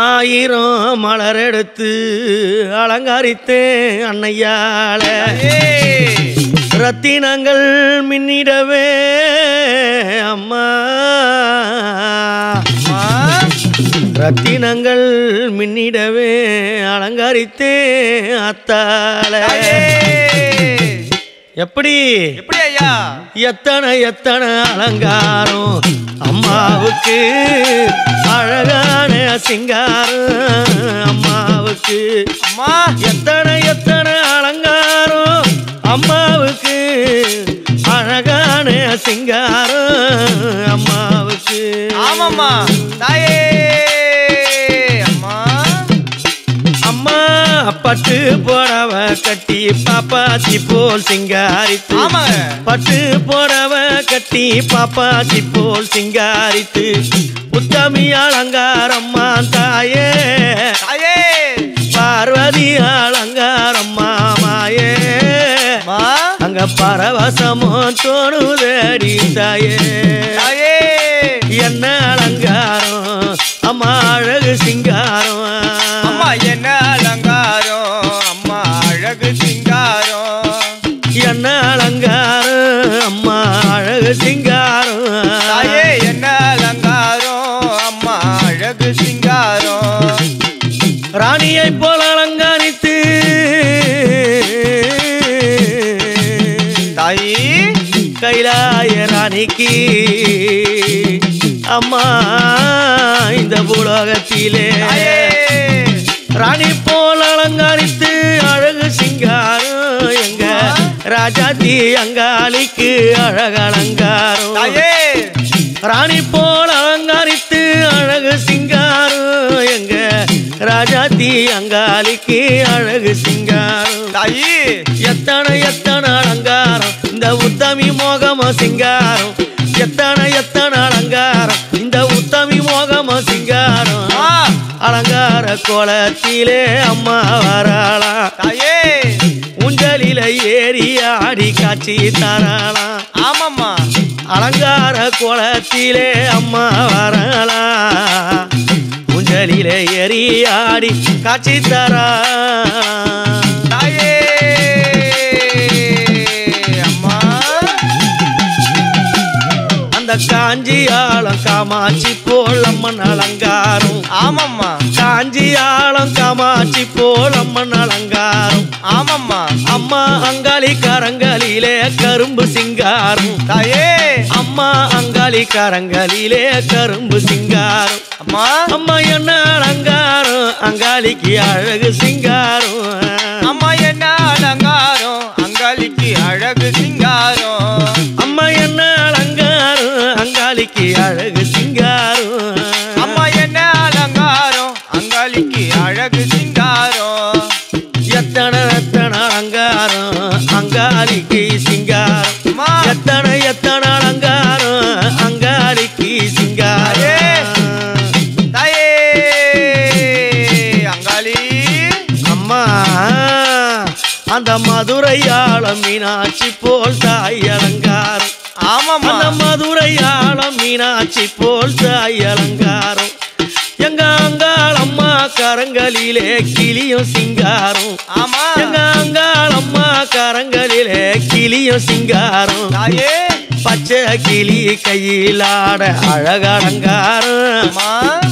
ஆயிரம் மலரெடுத்து அலங்கரித்தேன் அன்னையாள. ரத்தினங்கள் மின்னிடவே அம்மா, ரத்தினங்கள் மின்னிடவே அலங்கரித்தேன் அத்தாள. எப்படி எப்படி ஐயா, எத்தனை எத்தனை அலங்காரம் அம்மாவுக்கு, அழகான சிங்காரம் அம்மாவுக்கு. அம்மா எத்தனை எத்தனை அலங்காரம் அம்மாவுக்கு, அழகான சிங்காரம் அம்மாவுக்கு. ஆமாம்மா தாயே அம்மா, அம்மா பட்டு போடவ கட்டி பாப்பாத்தி போல் சிங்காரித்து, பட்டு போடவ கட்டி பாப்பாத்தி போல் சிங்காரித்து, உத்தமி அலங்காரம்மா தாயே, பார்வதி அலங்காரம்மா மாயே, அங்க பரவசமோ தோணுதடி தாயே. என்ன அலங்காரம் அம்மா, அழகு சிங்காரம் அம்மா, என்ன அலங்காரம் அம்மா, அழகு சிங்காரம். என்ன அலங்காரம் அம்மா, அழகு சிங்காரம் தாயே, என்ன அலங்காரம் அம்மா, அழகு சிங்காரம். ராணியை போல் அலங்காரித்து தாயி, கைலாய ராணிக்கு அம்மா, இந்த உலகத்திலே ராணி போல் அலங்காரித்து அழகு சிங்காரம். எங்க ராஜாத்தி அங்காளிக்கு அழகு அலங்காரம், ராணி போல் அலங்காரித்து அழகு சிங்காரம். எங்க ராஜாத்தி அங்காளிக்கு அழகு சிங்காரம். எத்தனை எத்தனை அலங்காரம் இந்த உத்தமி மோகம சிங்காரம், எத்தனை எத்தனை அலங்காரம் இந்த உத்தமி மோகம சிங்காரம். அலங்கார கோலத்திலே அம்மா வராளாம் தாயே, ஊஞ்சலில ஏறி ஆடி காட்சி தராளாம். ஆமாம்மா அலங்கார கோலத்திலே அம்மா வராளாம், ஊஞ்சலில ஏறி ஆடி காட்சி தராளாம் தாயே. காஞ்சியாலம் காமாட்சி போல் அம்மன் அலங்காரம். ஆமாம்மா காஞ்சியாலம் காமாட்சி போல் அம்மன் அலங்காரம். ஆமாம்மா அம்மா அங்காளி கரங்களிலே கரும்பு சிங்காரம் தாயே, அம்மா அங்காளி கரங்களிலே கரும்பு சிங்காரம். அம்மா அம்மா என்ன அலங்காரம், அங்காளிக்கு அழகு சிங்காரம். அம்மா என்ன அலங்காரம், அங்காளிக்கு அழகு சிங்காரம். அம்மா என்ன அங்காளிக்கு அழகு சிங்காரம். அம்மா என்ன அலங்காரம், அங்காளிக்கு அழகு சிங்காரம். எத்தனை எத்தனை அலங்காரம் அங்காளிக்கு சிங்காரம், எத்தனை எத்தனை அலங்காரம் அங்காளிக்கு சிங்காரம் தாயே. அங்காளி அம்மா, அந்த மதுரையாள மீனாட்சி போல் தாய் அலங்காரம். ஆமாம்மா மதுரையாளம் மீனாட்சி போல் தாய் அலங்காரம். எங்க அங்காளம்மா கரங்களிலே கிளியும் சிங்காரம். ஆமா எங்க அங்காளம்மா கரங்களிலே கிளியும் சிங்காரம் தாயே, பச்சை கிளி கையிலாட அழகலங்காரம்,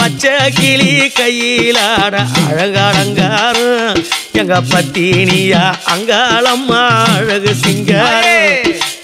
பச்சை கிளி கையிலாட அழகலங்காரம். எங்க பத்தினியா அங்காளம்மா அழகு சிங்காரம்,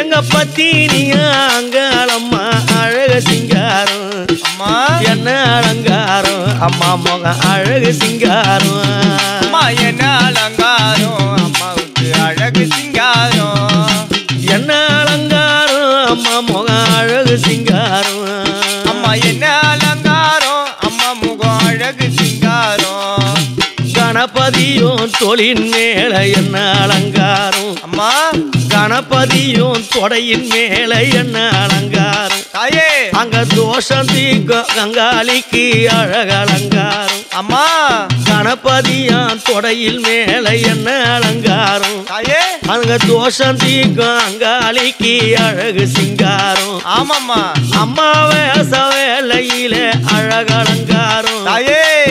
எங்க பத்தினியா அங்காளம்மா அழகு சிங்காரம். அம்மா என்ன அலங்காரம் அம்மா, மோக அழகு சிங்காரம். அம்மா என்ன அலங்காரம் அம்மாவுக்கு, அழகு சிங்காரம். என்ன அலங்காரம் அம்மா, மோக அழகு சிங்காரம். அம்மா என்ன அலங்காரம் அம்மா, முகம் அழகு சிங்காரம். கணபதியும் தோளின் மேல என்ன அலங்காரம் அம்மா, கணபதியும் தொடையின் மேல என்ன அலங்காரம் தாயே. அங்க தோஷம் தீங்க அங்காளிக்கு அழகலங்காரம் அம்மா, கணபதியான் தொடையில் மேலே என்ன அலங்காரம், அங்க தோஷம் தீக்கும் அங்காளிக்கு அழகு சிங்காரம். ஆமாம்மா அம்மாவே சவேலையில அழகலங்காரம்,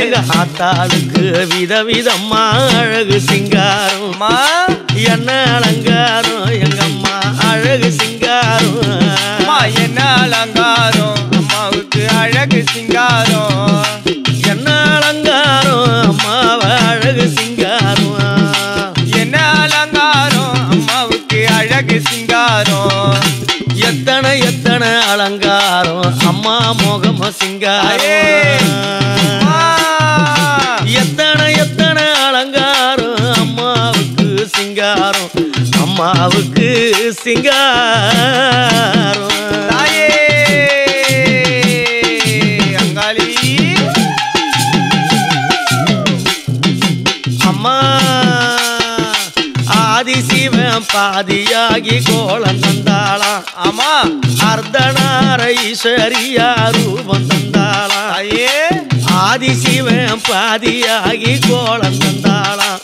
எங்க ஆத்தாளுக்கு விதவிதம்மா அழகு சிங்காரம். என்ன அலங்காரம் எங்க அம்மா அழகு சிங்காரம், என்ன அலங்காரம் அம்மாவுக்கு அழகு சிங்காரம். என்ன அலங்காரம் அம்மாவை அழகு சிங்காரம், என்ன அலங்காரம் அம்மாவுக்கு அழகு சிங்காரம். எத்தனை எத்தனை அலங்காரம் அம்மா மோகம சிங்காரம், எத்தனை எத்தனை அலங்காரம் அம்மாவுக்கு சிங்காரம், அம்மாவுக்கு சிங்காரம். ஆதிசிவன் பாதியாகி கோலம் தந்தாளாம், அம்மா அர்த்தநாரீஸ்வரியா ரூபம் தந்தாளாம். ஆதிசிவன் பாதியாகி கோலம் தந்தாளாம்,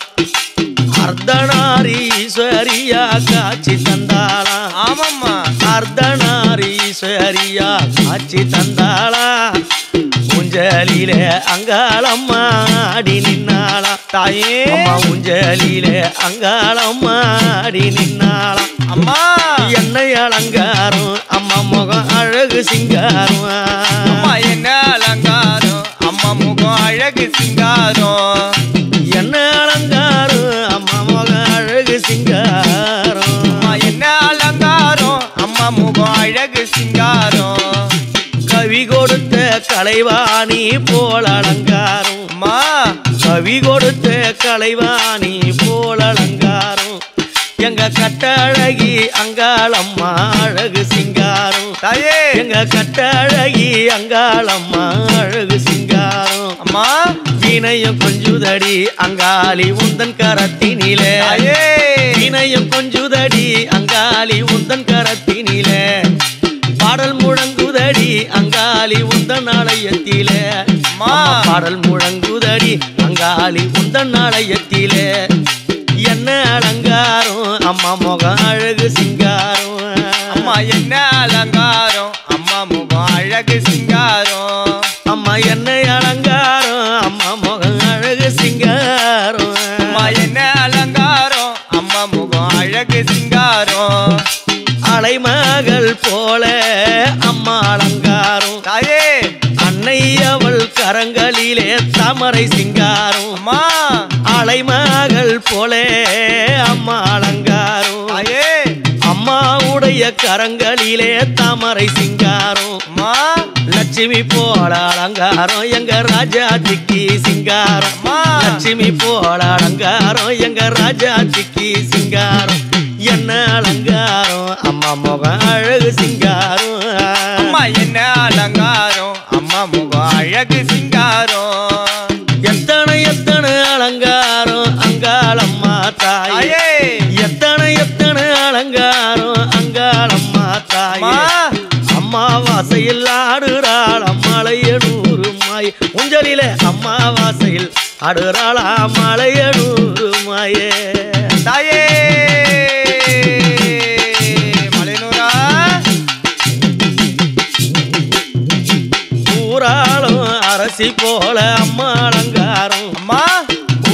அர்த்தநாரீஸ்வரியா காட்சி தந்தாளாம். ஆமாம்மா அர்த்தநாரீஸ்வரியா காட்சி தந்தாளாம். ஊஞ்சலிலே அங்காளம்மா ஆடி நின்னாளா தாயே, அம்மா ஊஞ்சலிலே அங்காளம்மா ஆடி நின்னாளா. அம்மா என்ன அலங்காரம் அம்மா முகம் அழகு சிங்காரம், அம்மா என்ன அலங்காரம் அம்மா முகம் அழகு சிங்காரம். என்ன அலங்காரம் அம்மா முகம் அழகு சிங்காரம், அம்மா என்ன அலங்காரம் அம்மா முகம் அழகு சிங்காரம். கவி கொடுத்த கலைவாணி போல் அலங்காரம், மா கவி கொடுத்த கலைவாணி போல் அலங்காரம். எங்க கட்டழகி அங்காளம்மா அழகு சிங்காரம், எங்க கட்டழகி அங்காளம்மா அழகு சிங்காரம். அம்மா வீணையும் கொஞ்சுதடி அங்காளி உந்தன் கரத்தினிலே, வீணையும் கொஞ்சுதடி அங்காளி உந்தன் கரத்தினிலே. பாடல் முழங்குதடி அங்காளி உந்தன் ஆலயத்திலே, பாடல் முழங்குதடி அங்காளி உந்தன் ஆலயத்திலே. என்ன அலங்காரம் அம்மா முகம் அழகு சிங்காரம், அம்மா என்ன அலங்காரம் அம்மா முகம் அழகு சிங்காரம். அம்மா என்ன அலங்காரம் அம்மா முகம் அழகு சிங்காரம், அம்மா என்ன அலங்காரம் அம்மா முகம் அழகு சிங்காரம். அலைமகள் போல அம்மா அலங்காரம், அன்னை அவள் கரங்களிலே தாமரை சிங்காரம். அம்மா அலைமகள் போல அம்மா அலங்காரம், அம்மாவுடைய கரங்களிலே தாமரை சிங்காரம். அம்மா லட்சுமி போல அலங்காரம் எங்க ராஜாதிக்கு சிங்காரம், லட்சுமி போல அலங்காரம் எங்க ராஜாதிக்கு சிங்காரம். என்ன அலங்காரம் அம்மா முகம் அழகு சிங்காரம், அம்மா என்ன அலங்காரம் அம்மா முகம் அழகு சிங்காரம். எத்தனை எத்தனை அலங்காரம் அங்காளம்மா தாயே, எத்தனை எத்தனை அலங்காரம் அங்காளம்மா தாயே. அம்மா வாசையில் ஆடுறாள் மலையனூர் மாயே, உஞ்சலில அம்மா வாசையில் ஆடுறாள் மலையனூர் மாயே. தாயே அரசி போல அம்மா அலங்காரம், அம்மா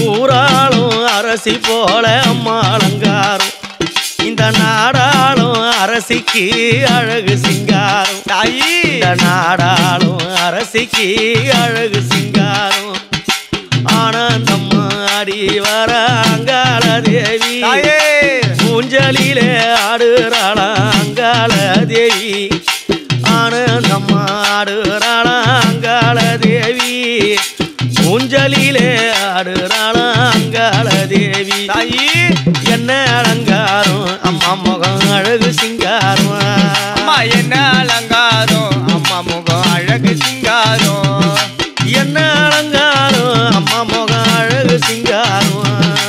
ஊராளும் அரசி போல அம்மா அலங்காரம். இந்த நாடாளும் அரசிக்கு அழகு சிங்காரம், இந்த நாடாளும் அரசிக்கு அழகு சிங்காரம். ஆனந்தம்மா அடி வர அங்காள தேவி, பூஞ்சலிலே ஆடுறாள அங்காள தேவி. ஆனந்தம்மா ஆடுறாள அங்காள தேவி, ஊஞ்சலிலே ஆடுறாள அங்காள தேவி. தாயி என்ன அலங்காரம் அம்மா முகம் அழகு சிங்காரம், அம்மா என்ன அலங்காரம் அம்மா முகம் அழகு சிங்காரம். என்ன அலங்காரம் அம்மா முகம் அழகு சிங்காரம்,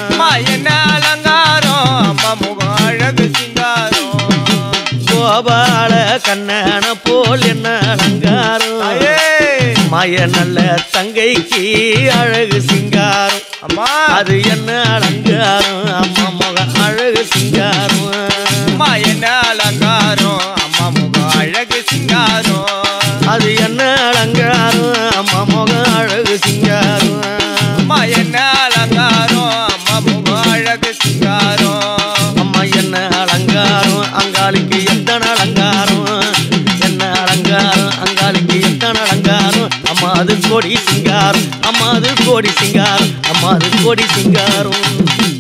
அம்மா என்ன அலங்காரம் அம்மா முகம் அழகு சிங்காரம். கோபால கண்ணன போல் என்ன அலங்காரம், மாய நல்ல தங்கைக்கு அழகு சிங்காரம் அம்மா அது என்ன அலங்காரம் அம்மா முக அழகு சிங்காரம் அம்மா என்ன அலங்காரம் அம்மா முக அழகு சிங்காரம் அது என்ன அலங்காரம் அம்மா முக அழகு சிங்காரம் அம்மா என்ன அலங்காரம் அம்மா முக அழகு சிங்காரம் அம்மா என்ன அலங்காரம் அங்காளிக்கு எத்தனை அலங்காரம் என்ன அலங்காரம் அங்காளிக்கு எத்தனை அலங்காரம் அம்மா அது கோடி சிங்காரம் அம்மா அது கோடி சிங்காரம் அம்மா அது கோடி சிங்காரம்